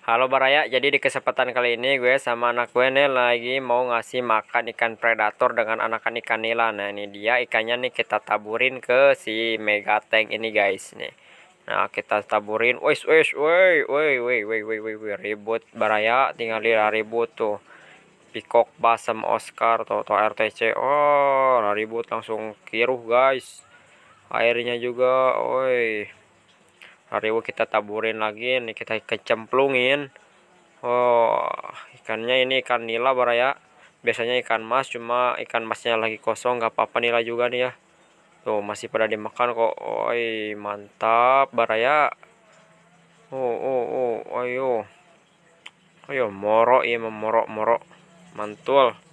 Halo Baraya, jadi di kesempatan kali ini gue sama anak gue nih lagi mau ngasih makan ikan predator dengan anakan ikan nila. Nah ini dia ikannya nih, kita taburin ke si megatank ini guys nih. Nah kita taburin, ribut Baraya, tinggal dia ribut tuh. Pikok Bas sama Oscar atau RTC, oh ribut langsung kiruh guys. Airnya juga, oi. Hari ini kita taburin lagi, ini kita kecemplungin. Oh, ikannya ini ikan nila Baraya. Biasanya ikan mas, cuma ikan masnya lagi kosong, nggak apa-apa nila juga nih ya. Tuh masih pada dimakan kok. Oi, mantap Baraya. Ayo, moro ya, memorok-morok, mantul.